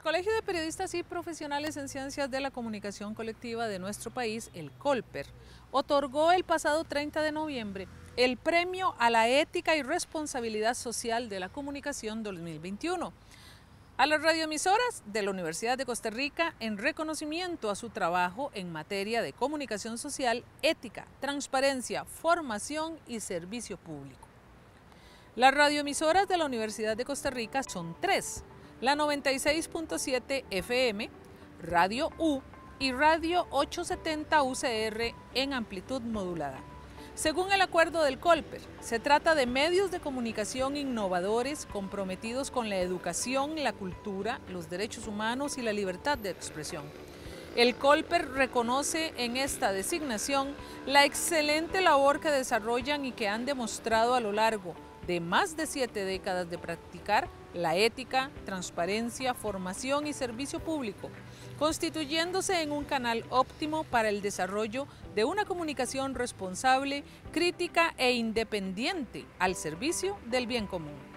El Colegio de Periodistas y Profesionales en Ciencias de la Comunicación Colectiva de nuestro país, el COLPER, otorgó el pasado 30 de noviembre el Premio a la Ética y Responsabilidad Social de la Comunicación 2021 a las radioemisoras de la Universidad de Costa Rica en reconocimiento a su trabajo en materia de comunicación social, ética, transparencia, formación y servicio público. Las radioemisoras de la Universidad de Costa Rica son tres: la 96.7 FM, Radio U y Radio 870 UCR en amplitud modulada. Según el acuerdo del COLPER, se trata de medios de comunicación innovadores comprometidos con la educación, la cultura, los derechos humanos y la libertad de expresión. El COLPER reconoce en esta designación la excelente labor que desarrollan y que han demostrado a lo largo de más de 7 décadas de practicar la ética, transparencia, formación y servicio público, constituyéndose en un canal óptimo para el desarrollo de una comunicación responsable, crítica e independiente al servicio del bien común.